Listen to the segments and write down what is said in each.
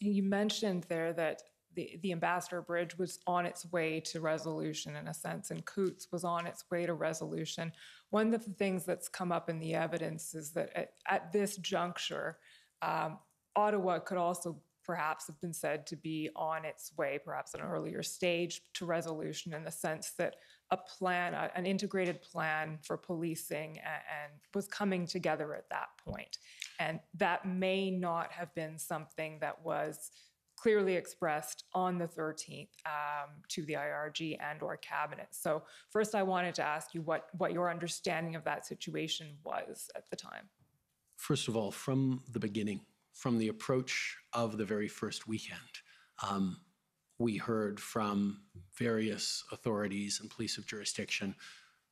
You mentioned there that the Ambassador Bridge was on its way to resolution in a sense, and Coutts was on its way to resolution. One of the things that's come up in the evidence is that at this juncture, Ottawa could also perhaps have been said to be on its way, perhaps at an earlier stage, to resolution in the sense that a plan, an integrated plan for policing and was coming together at that point. And that may not have been something that was clearly expressed on the 13th to the IRG and or cabinet. So first I wanted to ask you what your understanding of that situation was at the time. First of all, from the beginning, from the approach of the very first weekend, we heard from various authorities and police of jurisdiction,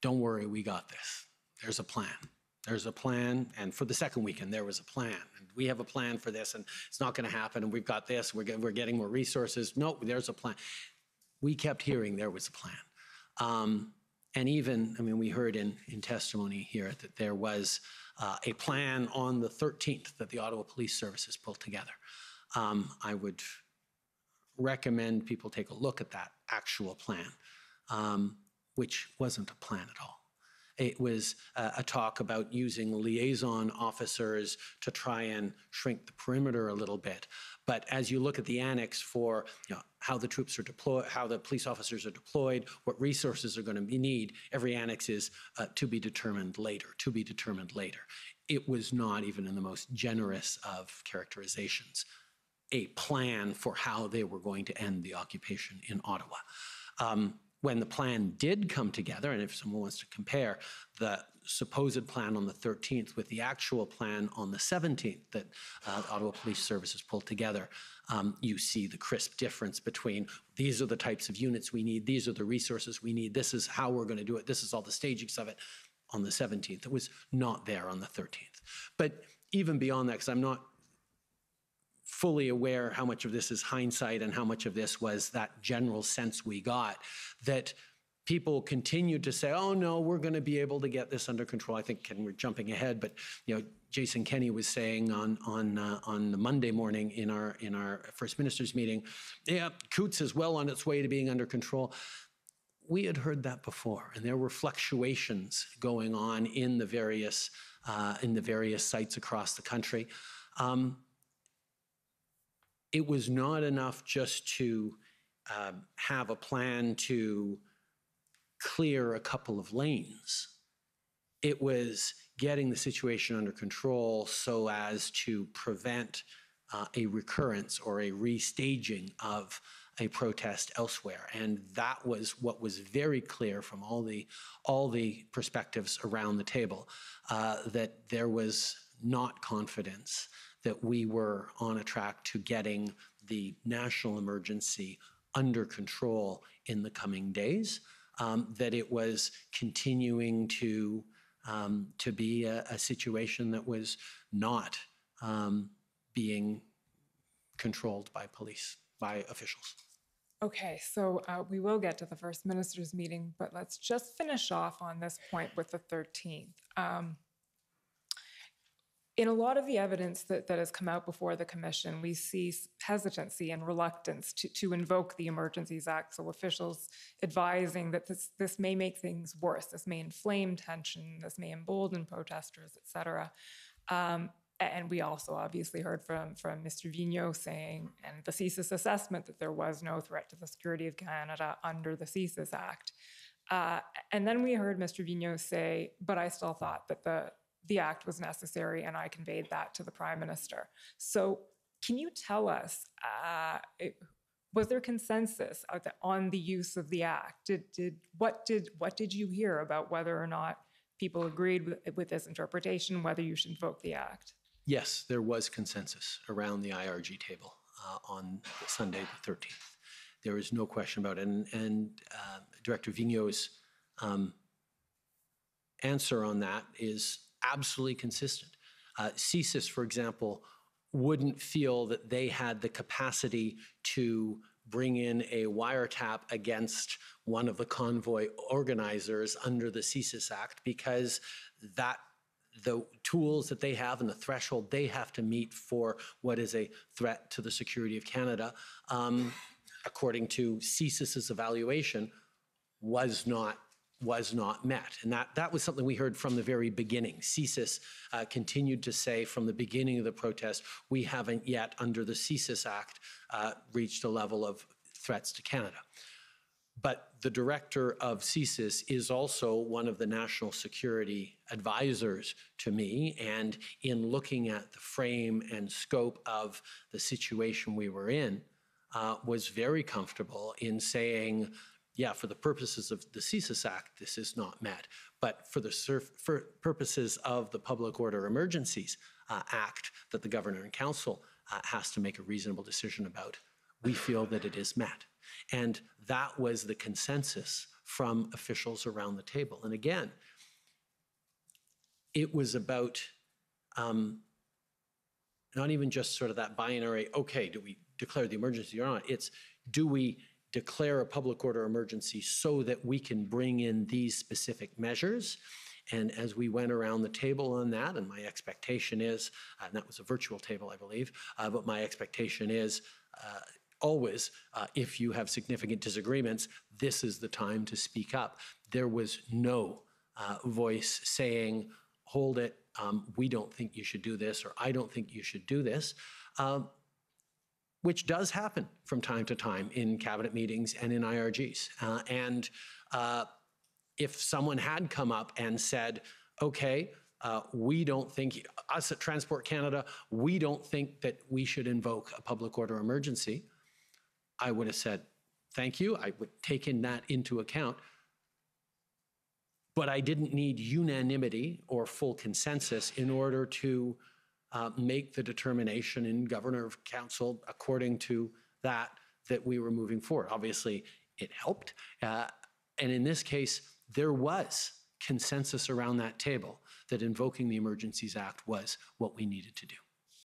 don't worry, we got this. There's a plan. There's a plan. And for the second weekend, there was a plan. And we have a plan for this, and it's not going to happen. And we've got this. We're getting more resources. No, there's a plan. We kept hearing there was a plan. And even, I mean, we heard in testimony here that there was a plan on the 13th that the Ottawa Police Services pulled together. I would recommend people take a look at that actual plan, which wasn't a plan at all. It was a talk about using liaison officers to try and shrink the perimeter a little bit. But as you look at the annex for how the troops are deployed, how the police officers are deployed, what resources are going to be need, every annex is to be determined later, to be determined later. It was not even in the most generous of characterizations a plan for how they were going to end the occupation in Ottawa. When the plan did come together, and if someone wants to compare the supposed plan on the 13th with the actual plan on the 17th that Ottawa Police Services pulled together, you see the crisp difference between these are the types of units we need, these are the resources we need, this is how we're going to do it, this is all the stagings of it on the 17th. It was not there on the 13th. But even beyond that, because I'm not fully aware how much of this is hindsight and how much of this was that general sense we got, that people continued to say, oh no, we're going to be able to get this under control. I think, and we're jumping ahead, but Jason Kenney was saying on the Monday morning in our First Minister's meeting, yeah, Coutts is well on its way to being under control. We had heard that before, and there were fluctuations going on in the various sites across the country. It was not enough just to have a plan to clear a couple of lanes. It was getting the situation under control so as to prevent a recurrence or a restaging of a protest elsewhere. And that was what was very clear from all the perspectives around the table, that there was not confidence that we were on a track to getting the national emergency under control in the coming days, that it was continuing to be a situation that was not being controlled by police, by officials. Okay, so we will get to the First Minister's meeting, but let's just finish off on this point with the 13th. In a lot of the evidence that has come out before the Commission, we see hesitancy and reluctance to invoke the Emergencies Act, so officials advising that this may make things worse, this may inflame tension, this may embolden protesters, et cetera. And we also obviously heard from Mr. Vigneault saying, and the CSIS assessment, that there was no threat to the security of Canada under the CSIS Act. And then we heard Mr. Vigneault say, but I still thought that the act was necessary, and I conveyed that to the Prime Minister. So can you tell us, was there consensus on the use of the act? What did you hear about whether or not people agreed with this interpretation, whether you should invoke the act? Yes, there was consensus around the IRG table on Sunday the 13th. There is no question about it. And Director Vigneault's answer on that is absolutely consistent. CSIS, for example, wouldn't feel that they had the capacity to bring in a wiretap against one of the convoy organizers under the CSIS Act because that the tools that they have and the threshold they have to meet for what is a threat to the security of Canada, according to CSIS's evaluation, was not met. And that was something we heard from the very beginning. CSIS continued to say from the beginning of the protest, we haven't yet, under the CSIS Act, reached a level of threats to Canada. But the director of CSIS is also one of the national security advisors to me, and in looking at the frame and scope of the situation we were in, was very comfortable in saying, yeah, for the purposes of the CSIS Act, this is not met. But for the purposes of the Public Order Emergencies Act that the Governor and Council has to make a reasonable decision about, we feel that it is met. And that was the consensus from officials around the table. And again, it was about not even just sort of that binary, okay, do we declare the emergency or not? It's, do we declare a public order emergency so that we can bring in these specific measures? And as we went around the table on that, and my expectation is, and that was a virtual table, I believe, but my expectation is always, if you have significant disagreements, this is the time to speak up. There was no voice saying, hold it, we don't think you should do this, or I don't think you should do this. Which does happen from time to time in cabinet meetings and in IRGs. If someone had come up and said, okay, we don't think, us at Transport Canada, we don't think that we should invoke a public order emergency, I would have said, thank you, I would take in that into account. But I didn't need unanimity or full consensus in order to make the determination in Governor of Council according to that we were moving forward. Obviously, it helped. And in this case, there was consensus around that table that invoking the Emergencies Act was what we needed to do.